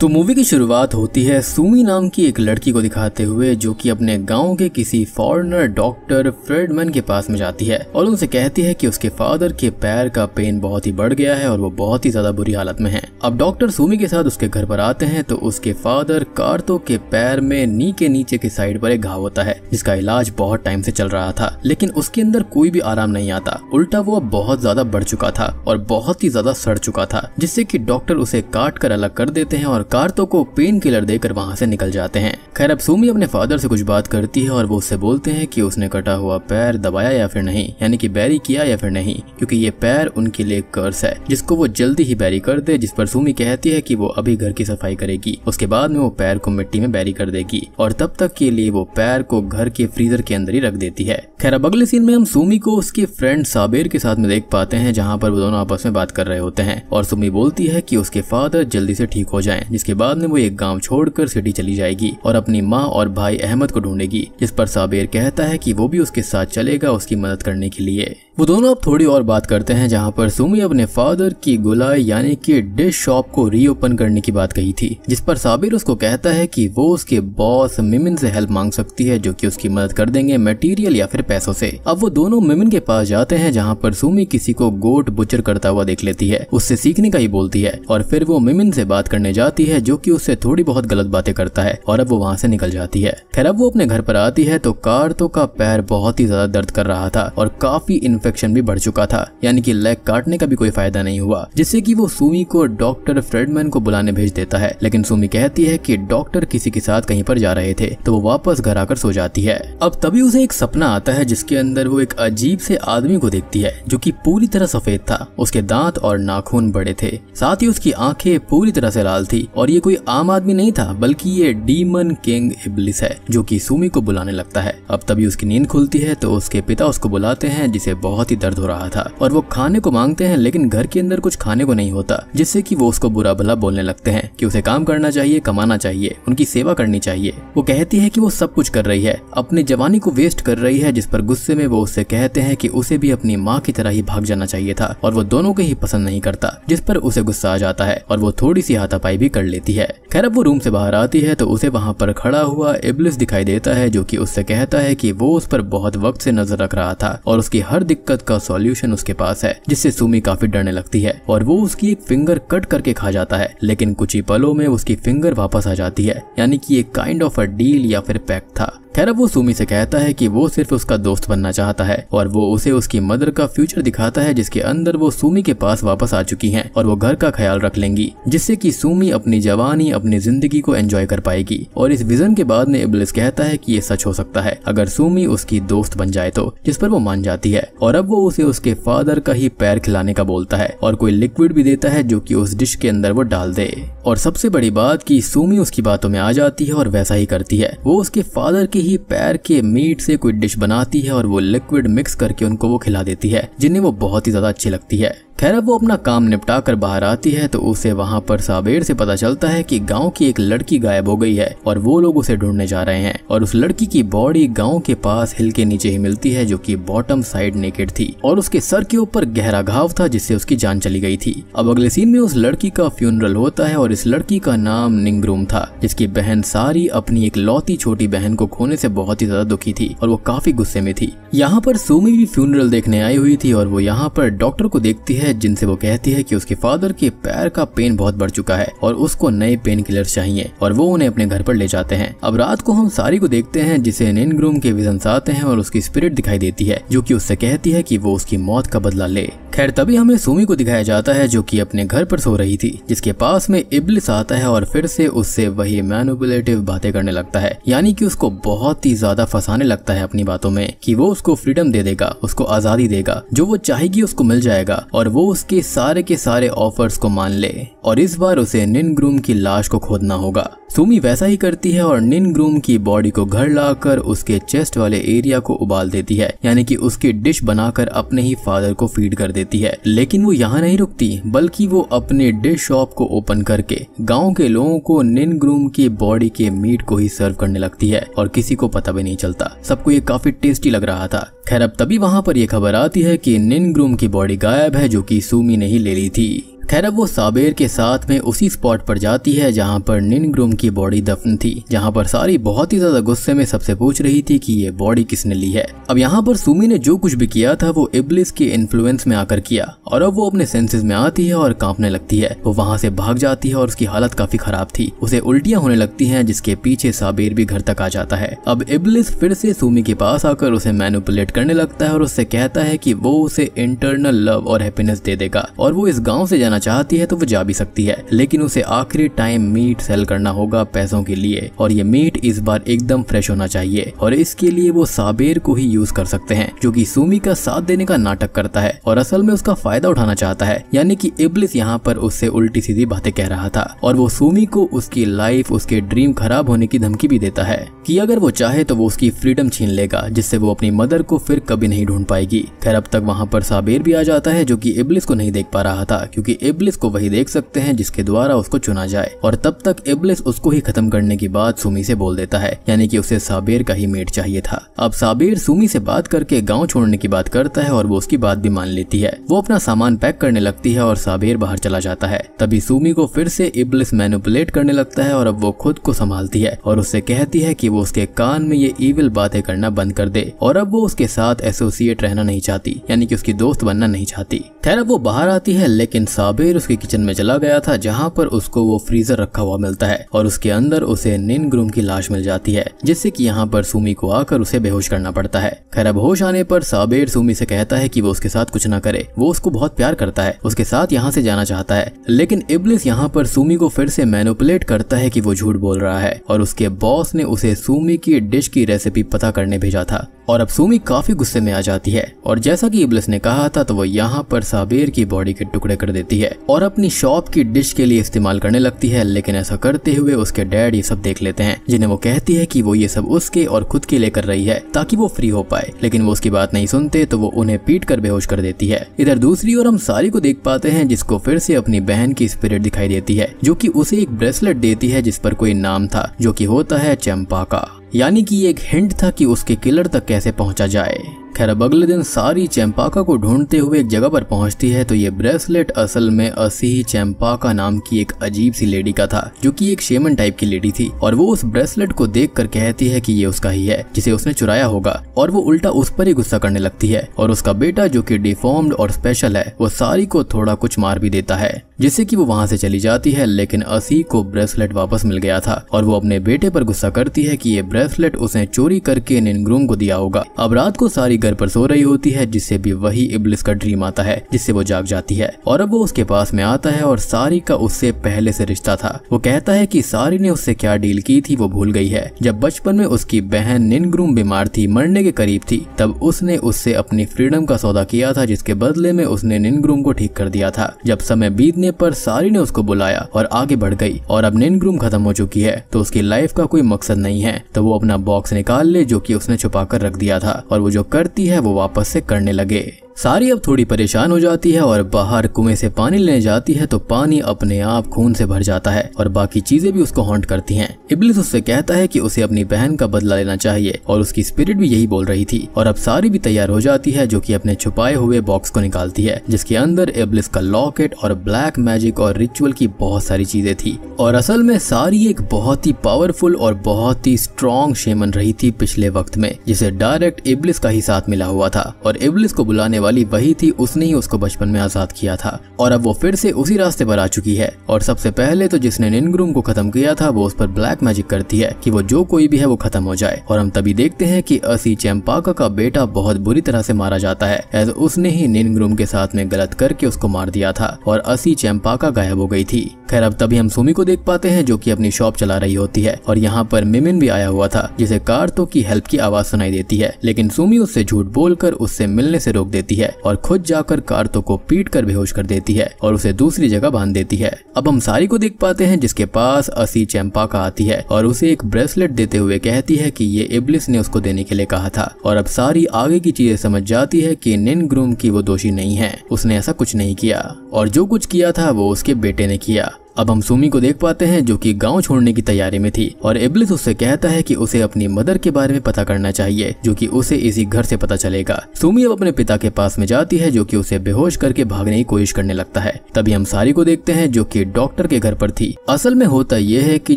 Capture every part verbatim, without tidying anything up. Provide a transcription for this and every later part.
तो मूवी की शुरुआत होती है सुमी नाम की एक लड़की को दिखाते हुए, जो कि अपने गांव के किसी फॉरेनर डॉक्टर फ्रेडमैन के पास में जाती है और उनसे कहती है कि उसके फादर के पैर का पेन बहुत ही बढ़ गया है और वो बहुत ही ज्यादा बुरी हालत में है। अब डॉक्टर सुमी के साथ उसके घर पर आते हैं तो उसके फादर कार्तो के पैर में नी के नीचे के साइड पर एक घाव होता है जिसका इलाज बहुत टाइम से चल रहा था, लेकिन उसके अंदर कोई भी आराम नहीं आता। उल्टा वो अब बहुत ज्यादा बढ़ चुका था और बहुत ही ज्यादा सड़ चुका था, जिससे कि डॉक्टर उसे काट कर अलग कर देते हैं और कार्तो को पेन किलर देकर वहाँ से निकल जाते हैं। खैर अब सुमी अपने फादर से कुछ बात करती है और वो उससे बोलते हैं कि उसने कटा हुआ पैर दबाया या फिर नहीं, यानी कि बैरी किया या फिर नहीं, क्योंकि ये पैर उनके लिए कर्स है जिसको वो जल्दी ही बैरी कर दे। जिस पर सुमी कहती है कि वो अभी घर की सफाई करेगी, उसके बाद में वो पैर को मिट्टी में बैरी कर देगी और तब तक के लिए वो पैर को घर के फ्रीजर के अंदर ही रख देती है। खैर अब अगले सीन में हम सुमी को उसके फ्रेंड साबिर के साथ में देख पाते हैं, जहाँ पर वो दोनों आपस में बात कर रहे होते हैं और सुमी बोलती है कि उसके फादर जल्दी से ठीक हो जाएं, जिसके बाद में वो एक गांव छोड़कर सिटी चली जाएगी और अपनी माँ और भाई अहमद को ढूंढेगी। जिस पर साबिर कहता है कि वो भी उसके साथ चलेगा उसकी मदद करने के लिए। वो दोनों अब थोड़ी और बात करते हैं, जहाँ पर सुमी अपने फादर की गुलाई यानी कि डिश शॉप को रीओपन करने की बात कही थी, जिस पर साबिर उसको कहता है कि वो उसके बॉस मिमिन से हेल्प मांग सकती है जो कि उसकी मदद कर देंगे मटेरियल या फिर पैसों से। अब वो दोनों मिमिन के पास जाते हैं, जहाँ पर सुमी किसी को गोट बुचर करता हुआ देख लेती है, उससे सीखने का ही बोलती है और फिर वो मिमिन से बात करने जाती है जो कि उससे थोड़ी बहुत गलत बातें करता है और अब वो वहाँ से निकल जाती है। खैर अब वो अपने घर पर आती है तो कार्तो का पैर बहुत ही ज्यादा दर्द कर रहा था और काफी इन्फेक्शन भी बढ़ चुका था, यानी कि लेग काटने का भी कोई फायदा नहीं हुआ, जिससे कि वो सुमी को डॉक्टर फ्रेडमैन को बुलाने भेज देता है। लेकिन सुमी कहती है कि डॉक्टर किसी के साथ कहीं पर जा रहे थे, तो वो वापस घर आकर सो जाती है। अब तभी उसे एक सपना आता है जिसके अंदर वो एक अजीब से आदमी को देखती है जो कि पूरी तरह सफेद था, उसके दांत और नाखून बड़े थे, साथ ही उसकी आंखें पूरी तरह से लाल थी और ये कोई आम आदमी नहीं था बल्कि ये डीमन किंग इब्लिस है जो कि सुमी को बुलाने लगता है। अब तभी उसकी नींद खुलती है तो उसके पिता उसको बुलाते हैं जिसे बहुत ही दर्द हो रहा था और वो खाने को मांगते हैं, लेकिन घर के अंदर कुछ खाने को नहीं होता, जिससे कि वो उसको बुरा भला बोलने लगते हैं कि उसे काम करना चाहिए, कमाना चाहिए, उनकी सेवा करनी चाहिए। वो कहती है कि वो सब कुछ कर रही है, अपनी जवानी को वेस्ट कर रही है, जिस पर गुस्से में वो उससे कहते हैं कि उसे भी अपनी माँ की तरह ही भाग जाना चाहिए था और वो दोनों को ही पसंद नहीं करता, जिस पर उसे गुस्सा आ जाता है और वो थोड़ी सी हाथापाई भी कर लेती है। खैर अब वो रूम से बाहर आती है तो उसे वहाँ पर खड़ा हुआ इब्लिस दिखाई देता है जो कि उससे कहता है कि वो उस पर बहुत वक्त से नजर रख रहा था और उसकी हर दिक्कत का सॉल्यूशन उसके पास है, जिससे सुमी काफी डरने लगती है और वो उसकी एक फिंगर कट करके खा जाता है, लेकिन कुछ ही पलों में उसकी फिंगर वापस आ जाती है, यानी कि एक काइंड ऑफ अ डील या फिर पैक था। खैर अब वो सुमी से कहता है कि वो सिर्फ उसका दोस्त बनना चाहता है और वो उसे उसकी मदर का फ्यूचर दिखाता है जिसके अंदर वो सुमी के पास वापस आ चुकी हैं और वो घर का ख्याल रख लेंगी, जिससे कि सुमी अपनी जवानी अपनी जिंदगी को एंजॉय कर पाएगी। और इस विजन के बाद में इब्लिस कहता है कि ये सच हो सकता है अगर सुमी उसकी दोस्त बन जाए तो, जिस पर वो मान जाती है और अब वो उसे उसके फादर का ही पैर खिलाने का बोलता है और कोई लिक्विड भी देता है जो की उस डिश के अंदर वो डाल दे। और सबसे बड़ी बात की सुमी उसकी बातों में आ जाती है और वैसा ही करती है, वो उसके फादर ही पैर के मीट से कोई डिश बनाती है और वो लिक्विड मिक्स करके उनको वो खिला देती है, जिन्हें वो बहुत ही ज्यादा अच्छी लगती है। खैर अब वो अपना काम निपटा कर बाहर आती है तो उसे वहाँ पर साबिर से पता चलता है कि गांव की एक लड़की गायब हो गई है और वो लोग उसे ढूंढने जा रहे हैं और उस लड़की की बॉडी गांव के पास हिल के नीचे ही मिलती है जो कि बॉटम साइड नेकेड थी और उसके सर के ऊपर गहरा घाव था जिससे उसकी जान चली गई थी। अब अगले सीन में उस लड़की का फ्यूनरल होता है और इस लड़की का नाम निंग्रूम था, जिसकी बहन सारी अपनी एक लौती छोटी बहन को खोने से बहुत ही ज्यादा दुखी थी और वो काफी गुस्से में थी। यहाँ पर सुमी भी फ्यूनरल देखने आई हुई थी और वो यहाँ पर डॉक्टर को देखती है जिनसे वो कहती है कि उसके फादर के पैर का पेन बहुत बढ़ चुका है और उसको नए पेन किलर्स चाहिए और वो उन्हें अपने घर पर ले जाते हैं। अब रात को हम सारी को देखते हैं जिसे निंग्रूम के विजन्स आते हैं और उसकी स्पिरिट दिखाई देती है जो कि उससे कहती है कि वो उसकी मौत का बदला ले। खैर तभी हमें सुमी को दिखाया जाता है जो कि अपने घर पर सो रही थी, जिसके पास में इब्लिस आता है और फिर से उससे वही मैनिपुलेटिव बातें करने लगता है, यानी कि उसको बहुत ही ज्यादा फंसाने लगता है अपनी बातों में कि वो उसको फ्रीडम दे देगा, उसको आजादी देगा, जो वो चाहेगी उसको मिल जाएगा और वो उसके सारे के सारे ऑफर्स को मान ले और इस बार उसे निंग्रूम की लाश को खोदना होगा। सुमी वैसा ही करती है और निंग्रूम की बॉडी को घर लाकर उसके चेस्ट वाले एरिया को उबाल देती है, यानी कि उसकी डिश बनाकर अपने ही फादर को फीड कर देती है। लेकिन वो यहाँ नहीं रुकती, बल्कि वो अपने डिश शॉप को ओपन करके गांव के लोगों को निंग्रूम की बॉडी के मीट को ही सर्व करने लगती है और किसी को पता भी नहीं चलता, सबको ये काफी टेस्टी लग रहा था। खैर अब तभी वहाँ पर ये खबर आती है कि निंग्रूम की बॉडी गायब है जो कि सुमी ने ही ले ली थी। खैर अब वो साबिर के साथ में उसी स्पॉट पर जाती है जहाँ पर निनग्रुम की बॉडी दफन थी, जहाँ पर सारी बहुत ही ज्यादा गुस्से में सबसे पूछ रही थी कि ये बॉडी किसने ली है। अब यहाँ पर सुमी ने जो कुछ भी किया था वो इब्लिस के इन्फ्लुएंस में आकर किया और अब वो अपने सेंसेस में आती है और कांपने लगती है। वो वहाँ से भाग जाती है और उसकी हालत काफी खराब थी, उसे उल्टियाँ होने लगती है जिसके पीछे साबिर भी घर तक आ जाता है। अब इब्लिस फिर से सुमी के पास आकर उसे मैनिपुलेट करने लगता है और उससे कहता है कि वो उसे इंटरनल लव और हैप्पीनेस दे देगा और वो इस गांव से जाना चाहती है तो वो जा भी सकती है, लेकिन उसे आखिरी टाइम मीट सेल करना होगा पैसों के लिए और ये मीट इस बार एकदम फ्रेश होना चाहिए और इसके लिए वो साबिर को ही यूज कर सकते हैं जो कि सुमी का साथ देने का नाटक करता है और असल में उसका फायदा उठाना चाहता है। यानी कि इब्लिस यहाँ पर उससे उल्टी सीधी बातें कह रहा था और वो सुमी को उसकी लाइफ उसके ड्रीम खराब होने की धमकी भी देता है कि अगर वो चाहे तो वो उसकी फ्रीडम छीन लेगा जिससे वो अपनी मदर को फिर कभी नहीं ढूंढ पाएगी। खैर अब तक वहाँ पर साबिर भी आ जाता है जो कि इब्लिस को नहीं देख पा रहा था क्योंकि इब्लिस को वही देख सकते हैं जिसके द्वारा उसको चुना जाए और तब तक इब्लिस उसको ही खत्म करने की बात सुमी से बोल देता है, यानी कि उसे साबिर का ही मेट चाहिए था। अब साबिर सुमी से बात करके गांव छोड़ने की बात करता है और वो उसकी बात भी मान लेती है। वो अपना सामान पैक करने लगती है और साबिर बाहर चला जाता है। तभी सुमी को फिर से इब्लिस मैनिपुलेट करने लगता है और अब वो खुद को संभालती है और उससे कहती है कि वो उसके कान में ये इविल बातें करना बंद कर दे और अब वो उसके साथ एसोसिएट रहना नहीं चाहती, यानी कि उसकी दोस्त बनना नहीं चाहती। खैर अब वो बाहर आती है लेकिन साबिर उसके किचन में चला गया था जहाँ पर उसको वो फ्रीजर रखा हुआ मिलता है और उसके अंदर उसे निनग्रुम की लाश मिल जाती है जिससे कि यहाँ पर सुमी को आकर उसे बेहोश करना पड़ता है। खैर अब होश आने पर साबिर सुमी से कहता है कि वो उसके साथ कुछ ना करे, वो उसको बहुत प्यार करता है, उसके साथ यहाँ से जाना चाहता है। लेकिन इब्लिस यहाँ पर सुमी को फिर से मैनिपुलेट करता है कि वो झूठ बोल रहा है और उसके बॉस ने उसे सुमी की डिश की रेसिपी पता करने भेजा था और अब सुमी काफी गुस्से में आ जाती है और जैसा कि इब्लिस ने कहा था तो वो यहाँ पर साबिर की बॉडी के टुकड़े कर देती है और अपनी शॉप की डिश के लिए इस्तेमाल करने लगती है। लेकिन ऐसा करते हुए उसके डैड ये सब देख लेते हैं जिन्हें वो कहती है कि वो ये सब उसके और खुद के लिए कर रही है ताकि वो फ्री हो पाए, लेकिन वो उसकी बात नहीं सुनते तो वो उन्हें पीट कर बेहोश कर देती है। इधर दूसरी ओर हम सारी को देख पाते हैं जिसको फिर से अपनी बहन की स्पिरिट दिखाई देती है जो कि उसे एक ब्रेसलेट देती है जिस पर कोई नाम था जो कि होता है चंपाका, यानी कि ये एक हिंट था कि उसके किलर तक कैसे पहुंचा जाए। खैर अब अगले दिन सारी चंपाका को ढूंढते हुए एक जगह पर पहुंचती है तो ये ब्रेसलेट असल में असीही चंपाका नाम की एक अजीब सी लेडी का था जो कि एक शेमन टाइप की लेडी थी और वो उस ब्रेसलेट को देखकर कहती है कि ये उसका ही है जिसे उसने चुराया होगा और वो उल्टा उस पर ही गुस्सा करने लगती है और उसका बेटा जो कि डिफॉर्म्ड और स्पेशल है वो सारी को थोड़ा कुछ मार भी देता है जिससे कि वो वहाँ से चली जाती है। लेकिन असीही को ब्रेसलेट वापस मिल गया था और वो अपने बेटे पर गुस्सा करती है कि ये ब्रेसलेट उसने चोरी करके निनग्रुम को दिया होगा। अब रात को सारी घर पर सो रही होती है जिससे भी वही इब्लिस का ड्रीम आता है जिससे वो जाग जाती है और अब वो उसके पास में आता है और सारी का उससे पहले से रिश्ता था। वो कहता है कि सारी ने उससे क्या डील की थी वो भूल गई है। जब बचपन में उसकी बहन निनग्रुम बीमार थी, मरने के करीब थी, तब उसने उससे अपनी फ्रीडम का सौदा किया था जिसके बदले में उसने निनग्रुम को ठीक कर दिया था। जब समय बीतने पर सारी ने उसको बुलाया और आगे बढ़ गई और अब निनग्रुम खत्म हो चुकी है तो उसकी लाइफ का कोई मकसद नहीं है तो वो अपना बॉक्स निकाल ले जो कि उसने छुपा कर रख दिया था और वो जो करती है वो वापस से करने लगे। सारी अब थोड़ी परेशान हो जाती है और बाहर कुएं से पानी लेने जाती है तो पानी अपने आप खून से भर जाता है और बाकी चीजें भी उसको हॉन्ट करती हैं। इब्लिस उससे कहता है कि उसे अपनी बहन का बदला लेना चाहिए और उसकी स्पिरिट भी यही बोल रही थी और अब सारी भी तैयार हो जाती है जो कि अपने छुपाए हुए बॉक्स को निकालती है जिसके अंदर इब्लिस का लॉकेट और ब्लैक मैजिक और रिचुअल की बहुत सारी चीजें थी और असल में सारी एक बहुत ही पावरफुल और बहुत ही स्ट्रॉन्ग शेमन रही थी पिछले वक्त में जिसे डायरेक्ट इब्लिस का ही साथ मिला हुआ था और इब्लिस को बुलाने वाली वही थी, उसने ही उसको बचपन में आजाद किया था और अब वो फिर से उसी रास्ते पर आ चुकी है। और सबसे पहले तो जिसने निनग्रुम को खत्म किया था वो उस पर ब्लैक मैजिक करती है कि वो जो कोई भी है वो खत्म हो जाए और हम तभी देखते हैं कि असी चंपाका का बेटा बहुत बुरी तरह से मारा जाता है एज उसने ही निनग्रुम के साथ में गलत करके उसको मार दिया था और असी चंपाका गायब हो गई थी। खैर अब तभी हम सुमी को देख पाते हैं जो की अपनी शॉप चला रही होती है और यहाँ पर मिमिन भी आया हुआ था जिसे कार्तो की हेल्प की आवाज सुनाई देती है लेकिन सुमी उससे झूठ बोलकर उससे मिलने से रोक देती है है और खुद जाकर कार्तो को पीट कर बेहोश कर देती है और उसे दूसरी जगह बांध देती है। अब हम सारी को देख पाते हैं जिसके पास असी चंपाका आती है और उसे एक ब्रेसलेट देते हुए कहती है कि ये इब्लिस ने उसको देने के लिए कहा था और अब सारी आगे की चीजें समझ जाती है कि निनग्रुम की वो दोषी नहीं है, उसने ऐसा कुछ नहीं किया और जो कुछ किया था वो उसके बेटे ने किया अब हम सुमी को देख पाते हैं जो कि गांव छोड़ने की तैयारी में थी और इब्लिस उससे कहता है कि उसे अपनी मदर के बारे में पता करना चाहिए जो कि उसे इसी घर से पता चलेगा। सुमी अब अपने पिता के पास में जाती है जो कि उसे बेहोश करके भागने की कोशिश करने लगता है। तभी हम सारी को देखते हैं जो कि डॉक्टर के घर पर थी। असल में होता यह है कि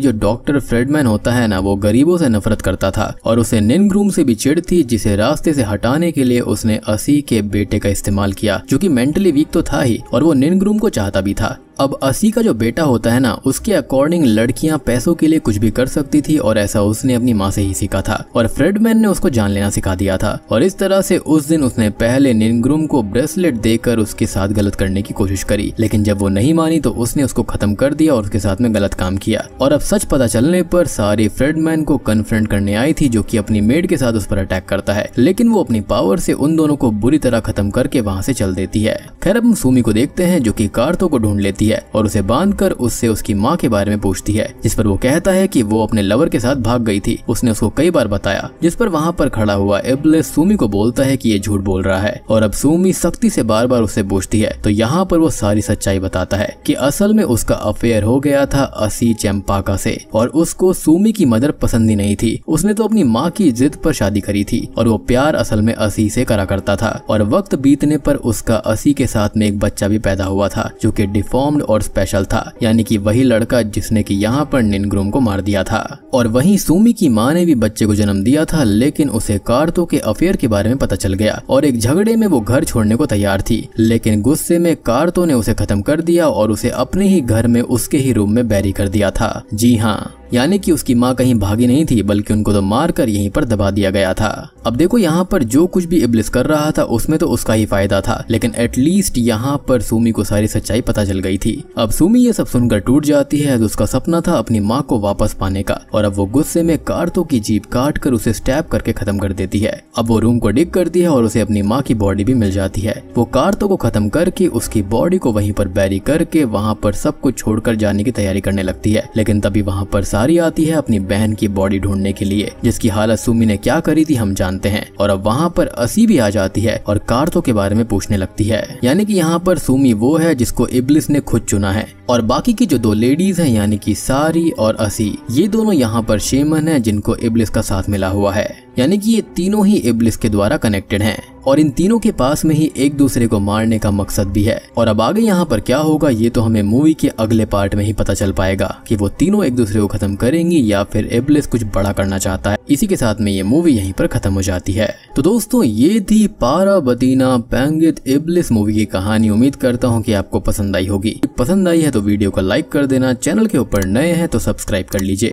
जो डॉक्टर फ्रेडमैन होता है ना, वो गरीबों से नफरत करता था और उसे निंग्रूम से भी चिढ़ थी, जिसे रास्ते से हटाने के लिए उसने असी के बेटे का इस्तेमाल किया जो कि मेंटली वीक तो था ही और वो निंग्रूम को चाहता भी था। अब असी का जो बेटा होता है ना, उसके अकॉर्डिंग लड़कियां पैसों के लिए कुछ भी कर सकती थी और ऐसा उसने अपनी माँ से ही सीखा था और फ्रेडमैन ने उसको जान लेना सिखा दिया था और इस तरह से उस दिन उसने पहले निंग्रूम को ब्रेसलेट देकर उसके साथ गलत करने की कोशिश करी, लेकिन जब वो नहीं मानी तो उसने उसको खत्म कर दिया और उसके साथ में गलत काम किया। और अब सच पता चलने पर सारी फ्रेडमैन को कन्फ्रंट करने आई थी जो की अपनी मेड के साथ उस पर अटैक करता है, लेकिन वो अपनी पावर से उन दोनों को बुरी तरह खत्म करके वहाँ से चल देती है। खैर अब हम सुमी को देखते हैं जो की कार्तो को ढूंढ लेती है और उसे बांधकर उससे उसकी माँ के बारे में पूछती है, जिस पर वो कहता है कि वो अपने लवर के साथ भाग गई थी, उसने उसको कई बार बताया। जिस पर वहाँ पर खड़ा हुआ इब्लिस सुमी को बोलता है कि ये झूठ बोल रहा है और अब सुमी सख्ती से बार बार उससे पूछती है तो यहाँ पर वो सारी सच्चाई बताता है कि असल में उसका अफेयर हो गया था असी चंपाका से और उसको सुमी की मदर पसंद ही नहीं थी। उसने तो अपनी माँ की जिद पर शादी करी थी और वो प्यार असल में असी से करा करता था और वक्त बीतने पर उसका असी के साथ में एक बच्चा भी पैदा हुआ था जो की डिफॉर्म और स्पेशल था, यानी कि वही लड़का जिसने कि यहाँ पर निंग्रूम को मार दिया था। और वहीं सुमी की माँ ने भी बच्चे को जन्म दिया था, लेकिन उसे कार्तो के अफेयर के बारे में पता चल गया और एक झगड़े में वो घर छोड़ने को तैयार थी, लेकिन गुस्से में कार्तो ने उसे खत्म कर दिया और उसे अपने ही घर में उसके ही रूम में बैरी कर दिया था। जी हाँ, यानी कि उसकी माँ कहीं भागी नहीं थी बल्कि उनको तो मार कर यहीं पर दबा दिया गया था। अब देखो यहाँ पर जो कुछ भी इब्लिस कर रहा था उसमें तो उसका ही फायदा था, लेकिन एटलीस्ट यहाँ पर सुमी को सारी सच्चाई पता चल गई थी। अब सुमी ये सब सुनकर टूट जाती है। उसका सपना था अपनी माँ को वापस पाने का और अब वो गुस्से में कार्तो की जीभ काट कर उसे स्टैप करके खत्म कर देती है। अब वो रूम को डिग करती है और उसे अपनी माँ की बॉडी भी मिल जाती है। वो कार्तो को खत्म करके उसकी बॉडी को वहीं पर बैरी करके वहाँ पर सब कुछ छोड़कर जाने की तैयारी करने लगती है, लेकिन तभी वहाँ पर सारी आती है अपनी बहन की बॉडी ढूंढने के लिए, जिसकी हालत सुमी ने क्या करी थी हम जानते हैं। और अब वहाँ पर असी भी आ जाती है और कार्तो के बारे में पूछने लगती है, यानी कि यहाँ पर सुमी वो है जिसको इब्लिस ने खुद चुना है और बाकी की जो दो लेडीज हैं यानी कि सारी और असी, ये दोनों यहाँ पर शेमन हैं जिनको इब्लिस का साथ मिला हुआ है, यानी कि ये तीनों ही इब्लिस के द्वारा कनेक्टेड हैं और इन तीनों के पास में ही एक दूसरे को मारने का मकसद भी है। और अब आगे यहाँ पर क्या होगा ये तो हमें मूवी के अगले पार्ट में ही पता चल पाएगा कि वो तीनों एक दूसरे को खत्म करेंगी या फिर इब्लिस कुछ बड़ा करना चाहता है। इसी के साथ में ये मूवी यहीं पर खत्म हो जाती है। तो दोस्तों ये थी पारा बतीना पैंगित इब्लिस मूवी की कहानी। उम्मीद करता हूँ कि आपको पसंद आई होगी। पसंद आई है तो वीडियो को लाइक कर देना, चैनल के ऊपर नए हैं तो सब्सक्राइब कर लीजिए।